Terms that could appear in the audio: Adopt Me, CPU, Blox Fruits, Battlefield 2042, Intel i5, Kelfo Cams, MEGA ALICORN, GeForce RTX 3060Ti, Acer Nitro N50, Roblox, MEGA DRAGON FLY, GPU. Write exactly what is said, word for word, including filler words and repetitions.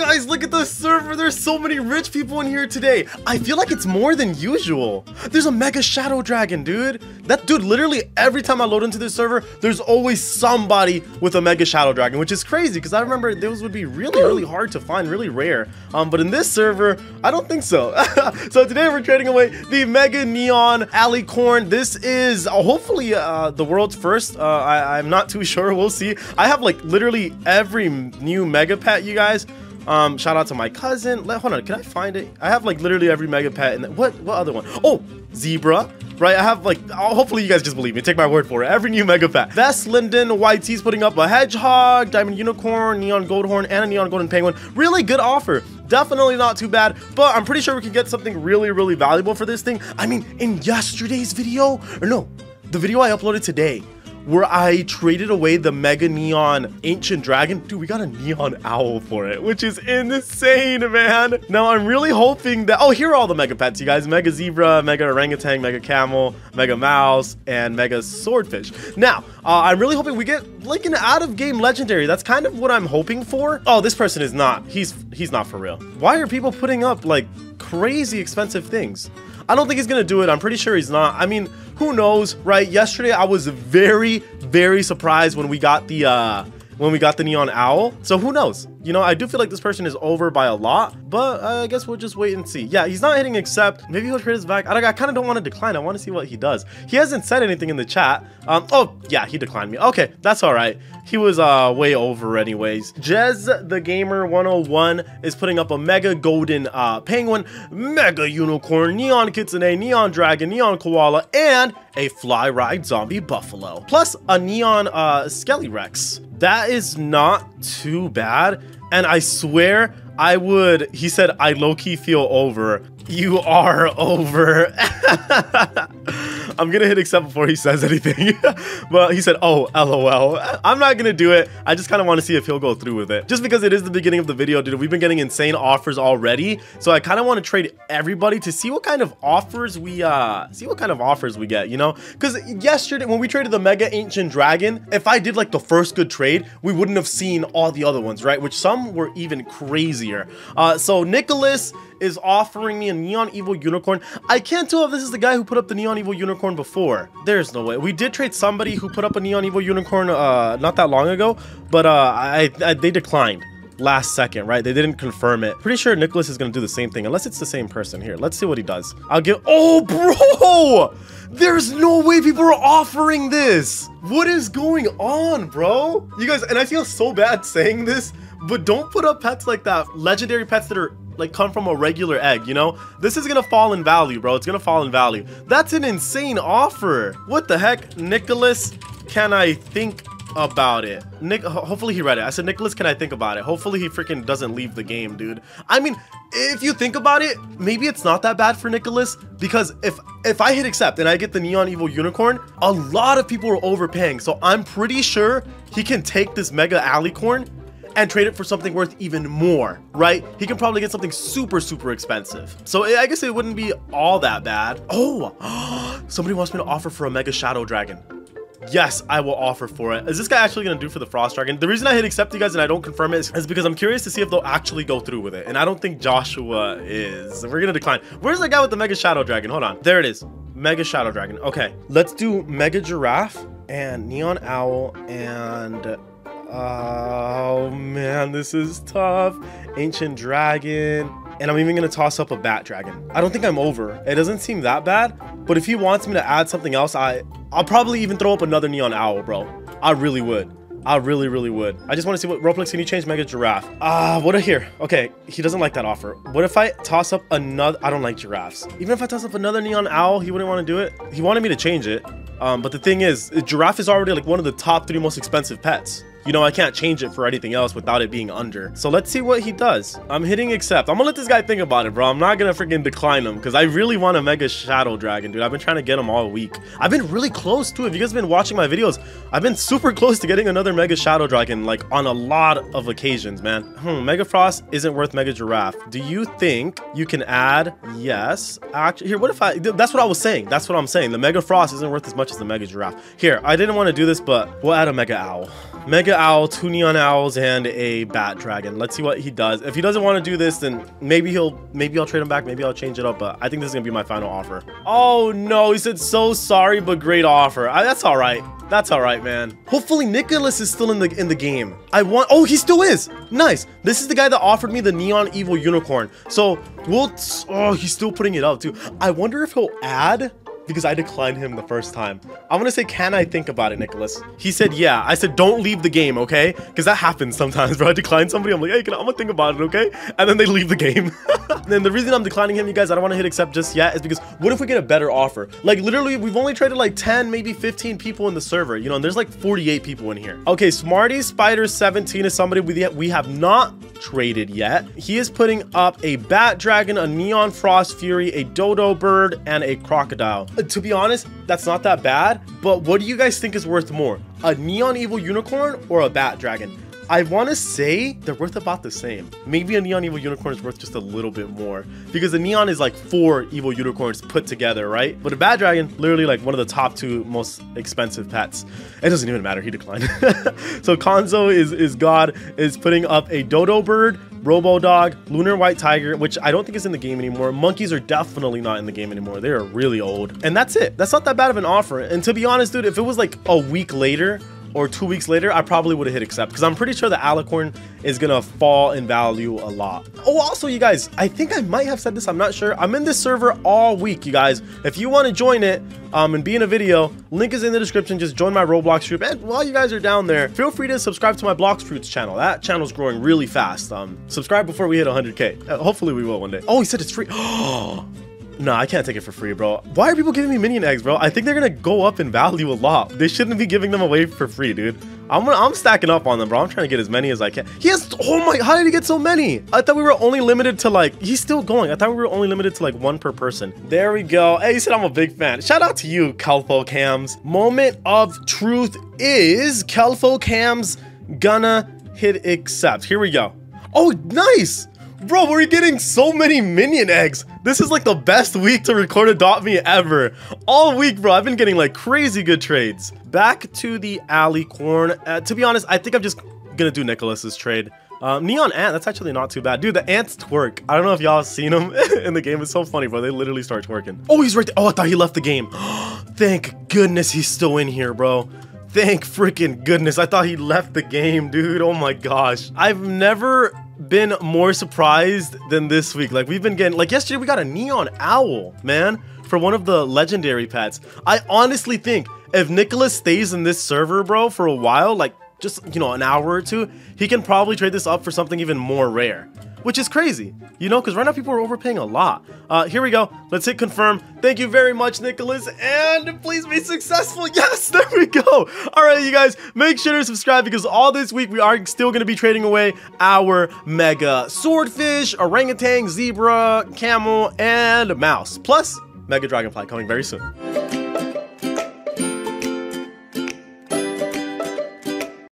Guys, look at the server. There's so many rich people in here today. I feel like it's more than usual. There's a mega shadow dragon, dude. That dude, literally every time I load into this server, there's always somebody with a mega shadow dragon, which is crazy because I remember those would be really, really hard to find, really rare. Um, but in this server, I don't think so. So today we're trading away the Mega Neon Alicorn. This is uh, hopefully uh, the world's first. Uh, I I'm not too sure. We'll see. I have like literally every new mega pet, you guys. Um, shout out to my cousin. Let, hold on, can I find it? I have like literally every mega pet. And what what other one? Oh, zebra. Right, I have like, oh, hopefully you guys just believe me. Take my word for it. Every new mega pack. Vest Linden, Y T's putting up a hedgehog, diamond unicorn, neon gold horn, and a neon golden penguin. Really good offer. Definitely not too bad, but I'm pretty sure we can get something really, really valuable for this thing. I mean, in yesterday's video, or no, the video I uploaded today, where I traded away the Mega Neon Ancient Dragon. Dude, we got a Neon Owl for it, which is insane, man. Now, I'm really hoping that... Oh, here are all the Mega Pets, you guys. Mega Zebra, Mega Orangutan, Mega Camel, Mega Mouse, and Mega Swordfish. Now, uh, I'm really hoping we get, like, an out-of-game Legendary. That's kind of what I'm hoping for. Oh, this person is not. He's, he's not for real. Why are people putting up, like, crazy expensive things? I don't think he's gonna do it. I'm pretty sure he's not. I mean, who knows, right? Yesterday, I was very, very surprised when we got the uh, when we got the Neon Owl. So who knows? You know, I do feel like this person is over by a lot, but uh, I guess we'll just wait and see. Yeah, he's not hitting accept. Maybe he'll trade his back. I, I kind of don't want to decline. I want to see what he does. He hasn't said anything in the chat. Um, oh yeah, he declined me. Okay, that's all right. He was uh, way over anyways. Jez the Gamer one oh one is putting up a Mega Golden uh, Penguin, Mega Unicorn, Neon Kitsune, Neon Dragon, Neon Koala, and a Fly Ride Zombie Buffalo. Plus a Neon uh, Skelly Rex. That is not too bad. And I swear I would, he said, I low-key feel over. You are over. I'm gonna hit accept before he says anything. But he said, oh, LOL. I'm not gonna do it. I just kind of want to see if he'll go through with it. Just because it is the beginning of the video, dude, we've been getting insane offers already. So I kind of want to trade everybody to see what kind of offers we, uh, see what kind of offers we get, you know? Because yesterday, when we traded the Mega Ancient Dragon, if I did like the first good trade, we wouldn't have seen all the other ones, right? Which some were even crazier. Uh, so Nicholas is offering me a Neon Evil Unicorn. I can't tell if this is the guy who put up the Neon Evil Unicorn before. There's no way. We did trade somebody who put up a Neon Evil Unicorn uh, not that long ago, but uh, I, I they declined last second, right? They didn't confirm it. Pretty sure Nicholas is gonna do the same thing, unless it's the same person here. Let's see what he does. I'll give, oh bro! There's no way people are offering this. What is going on, bro? You guys, and I feel so bad saying this, but don't put up pets like that, legendary pets that are like come from a regular egg, you know? This is gonna fall in value, bro. It's gonna fall in value. That's an insane offer. What the heck? Nicholas, can I think about it? Nick, hopefully he read it. I said, Nicholas, can I think about it? Hopefully he freaking doesn't leave the game, dude. I mean, if you think about it, maybe it's not that bad for Nicholas, because if if I hit accept and I get the Neon Evil Unicorn, a lot of people are overpaying. So I'm pretty sure he can take this Mega Alicorn and trade it for something worth even more, right? He can probably get something super, super expensive. So I guess it wouldn't be all that bad. Oh, somebody wants me to offer for a Mega Shadow Dragon. Yes, I will offer for it. Is this guy actually gonna do for the Frost Dragon? The reason I hit accept, you guys, and I don't confirm it is because I'm curious to see if they'll actually go through with it. And I don't think Joshua is. We're gonna decline. Where's the guy with the Mega Shadow Dragon? Hold on, there it is. Mega Shadow Dragon, okay. Let's do Mega Giraffe and Neon Owl and oh man, this is tough. Ancient Dragon, and I'm even gonna toss up a Bat Dragon. I don't think I'm over. It doesn't seem that bad, but if he wants me to add something else, I, I'll probably even throw up another Neon Owl, bro. I really would. I really, really would. I just wanna see what, Roblox, can you change Mega Giraffe? Ah, uh, what a here? Okay, he doesn't like that offer. What if I toss up another, I don't like giraffes. Even if I toss up another Neon Owl, he wouldn't wanna do it. He wanted me to change it, um, but the thing is, Giraffe is already like one of the top three most expensive pets. You know, I can't change it for anything else without it being under. So let's see what he does. I'm hitting accept. I'm gonna let this guy think about it, bro. I'm not gonna freaking decline him because I really want a Mega Shadow Dragon, dude. I've been trying to get him all week. I've been really close too. If you guys have been watching my videos, I've been super close to getting another Mega Shadow Dragon, like on a lot of occasions, man. Hmm, Mega Frost isn't worth Mega Giraffe. Do you think you can add? Yes. Actually, here, what if I, that's what I was saying. That's what I'm saying. The Mega Frost isn't worth as much as the Mega Giraffe. Here, I didn't want to do this, but we'll add a Mega Owl. Mega Owl, two Neon Owls, and a Bat Dragon. Let's see what he does. If he doesn't want to do this, then maybe he'll, maybe I'll trade him back. Maybe I'll change it up, but I think this is going to be my final offer. Oh, no. He said, so sorry, but great offer. I, that's all right. That's all right, man. Hopefully, Nicholas is still in the in the game. I want... Oh, he still is. Nice. This is the guy that offered me the Neon Evil Unicorn. So, we'll... Oh, he's still putting it out, too. I wonder if he'll add... because I declined him the first time. I'm gonna say, can I think about it, Nicholas? He said, yeah. I said, don't leave the game, okay? Because that happens sometimes, bro. I decline somebody, I'm like, hey, can I, I'm gonna think about it, okay? And then they leave the game. And then the reason I'm declining him, you guys, I don't wanna hit accept just yet, is because what if we get a better offer? Like, literally, we've only traded like ten, maybe fifteen people in the server, you know, and there's like forty-eight people in here. Okay, Smarty Spider seventeen is somebody we, we have not traded yet. He is putting up a Bat Dragon, a Neon Frost Fury, a Dodo Bird, and a Crocodile. To be honest, that's not that bad, but what do you guys think is worth more, a Neon Evil Unicorn or a Bat Dragon? I want to say they're worth about the same. Maybe a Neon Evil Unicorn is worth just a little bit more, because the Neon is like four Evil Unicorns put together, right? But a Bat Dragon, literally like one of the top two most expensive pets. It doesn't even matter, he declined. So Konzo is, is God, is putting up a Dodo Bird, Robo Dog, Lunar White Tiger, which I don't think is in the game anymore. Monkeys are definitely not in the game anymore. They are really old. And that's it. That's not that bad of an offer. And to be honest, dude, if it was like a week later or two weeks later, I probably would have hit accept, because I'm pretty sure the Alicorn is gonna fall in value a lot. Oh, also, you guys, I think I might have said this, I'm not sure. I'm in this server all week, you guys. If you want to join it um, and be in a video, link is in the description. Just join my Roblox group. And while you guys are down there, feel free to subscribe to my Blox Fruits channel. That channel's growing really fast. Um, subscribe before we hit one hundred K. Uh, hopefully we will one day. Oh, he said it's free. Oh. No, I can't take it for free, bro. Why are people giving me minion eggs, bro? I think they're gonna go up in value a lot. They shouldn't be giving them away for free, dude. I'm gonna, I'm stacking up on them, bro. I'm trying to get as many as I can. He has, oh my, how did he get so many? I thought we were only limited to like, he's still going. I thought we were only limited to like one per person. There we go. Hey, he said I'm a big fan. Shout out to you, Kelfo Cams. Moment of truth is Kelfo Cams gonna hit accept. Here we go. Oh, nice. Bro, we're getting so many minion eggs. This is like the best week to record Adopt Me ever. All week, bro, I've been getting like crazy good trades. Back to the Alicorn. Uh, to be honest, I think I'm just gonna do Nicholas's trade. Um, Neon Ant, that's actually not too bad. Dude, the ants twerk. I don't know if y'all have seen them in the game. It's so funny, bro. They literally start twerking. Oh, he's right there. Oh, I thought he left the game. Thank goodness he's still in here, bro. Thank freaking goodness. I thought he left the game, dude. Oh my gosh. I've never been more surprised than this week. Like, we've been getting, like yesterday we got a Neon Owl, man, for one of the legendary pets. I honestly think if Nicholas stays in this server, bro, for a while, like just, you know, an hour or two, he can probably trade this up for something even more rare, which is crazy, you know, because right now people are overpaying a lot. Uh, here we go. Let's hit confirm. Thank you very much, Nicholas, and please be successful. Yes, there we go. All right, you guys, make sure to subscribe, because all this week we are still going to be trading away our Mega Swordfish, Orangutan, Zebra, Camel, and Mouse, plus Mega Dragonfly coming very soon.